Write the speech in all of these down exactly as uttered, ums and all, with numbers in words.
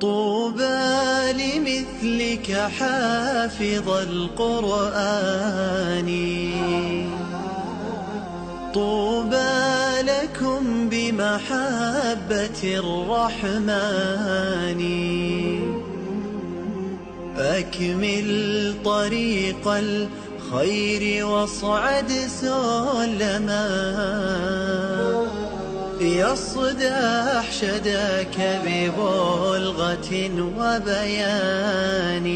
طوبى لمثلك حافظ القرآن، طوبى لكم بمحبة الرحمن. أكمل طريق الخير واصعد سلما، يصدح شداك ببلغة وبيان.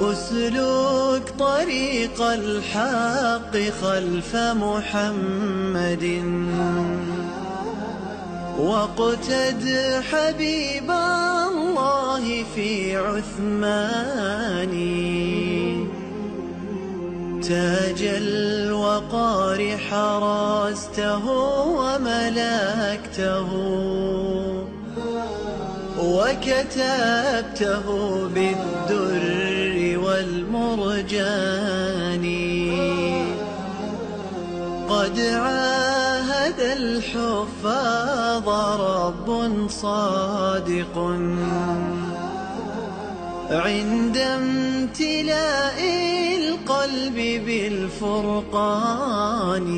أسلك طريق الحق خلف محمد، واقتد حبيب الله في عثمان. تاج الوقار حرسته وملكته، وكتبته بالدر والمرجان. قد عاهد الحفاظ رب صادق عند امتلاء القلب بالفرقان.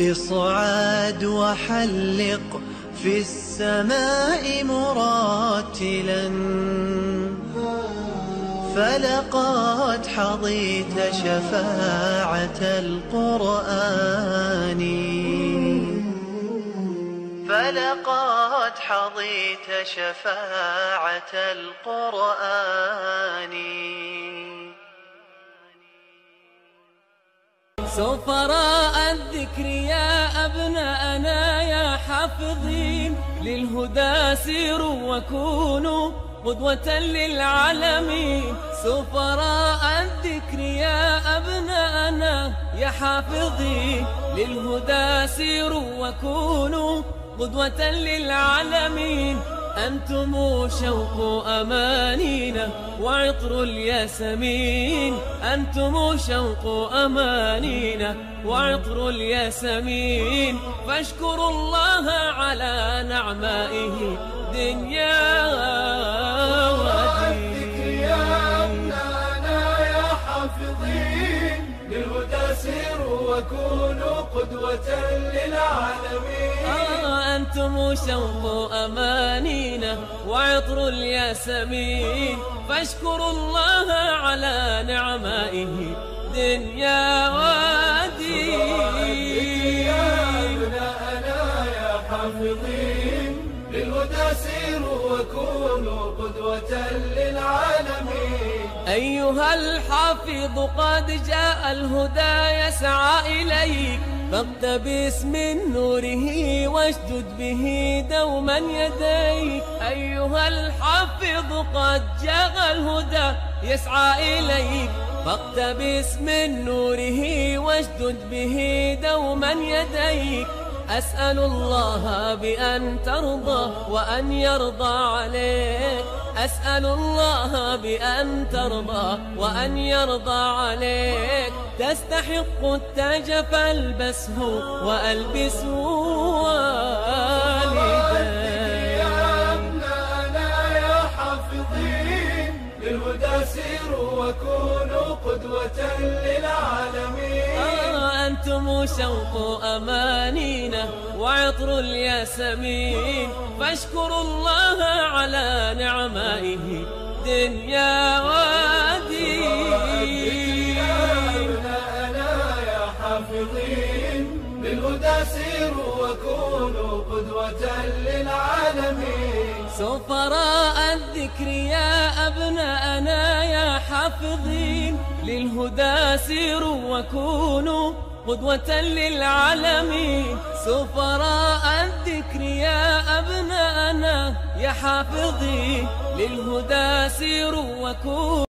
اصعد وحلق في السماء مراتلا، فلقد حظيت شفاعة القرآن، فلقد حظيت شفاعة القرآن. سفراء الذكر يا أبناءنا يا حافظين، للهدى سيروا وكونوا قدوة للعالمين. سفراء الذكر يا أبناءنا يا حافظين، للهدى سيروا وكونوا قدوة للعالمين. أنتم شوق أمانينا وعطر الياسمين، أنتم شوق أمانينا وعطر الياسمين. فاشكروا الله على نعمائه دنيا ودين. الذكر يا أبناءنا يا حافظين، للهدى سيروا وكونوا قدوة للعالمين. أنتم شوق أمانينا وعطر الياسمين، فاشكروا الله على نعمائه دنيا ودين. الذكر يا أبناءنا يا حافظين، للهدى سيروا وكونوا قدوة للعالمين. أيها الحافظ قد جاء الهدى يسعى إليك، فاقتبس من نوره واشدد به دوما يديك. أيها الحافظ قد جاء الهدى يسعى إليك، فاقتبس من نوره واشدد به دوما يديك. أسأل الله بأن ترضى وأن يرضى عليك، أسأل الله بأن ترضى وأن يرضى عليك. تستحق التاج فالبسه وألبسه والديك. يا أبناءنا يا حافظين، للهدى سيروا وكونوا قدوة للعالمين. آه أنتم شوق أمانينا وعطر الياسمين، فاشكروا الله على نعمائه دنيا ودين. للهدى سيروا وكونوا قدوة للعالمين. سفراء الذكر يا أبناءنا يا حافظين، للهدى سيروا وكونوا قدوة للعالمين. سفراء الذكر يا أبناءنا يا حافظين، للهدى سيروا وكونوا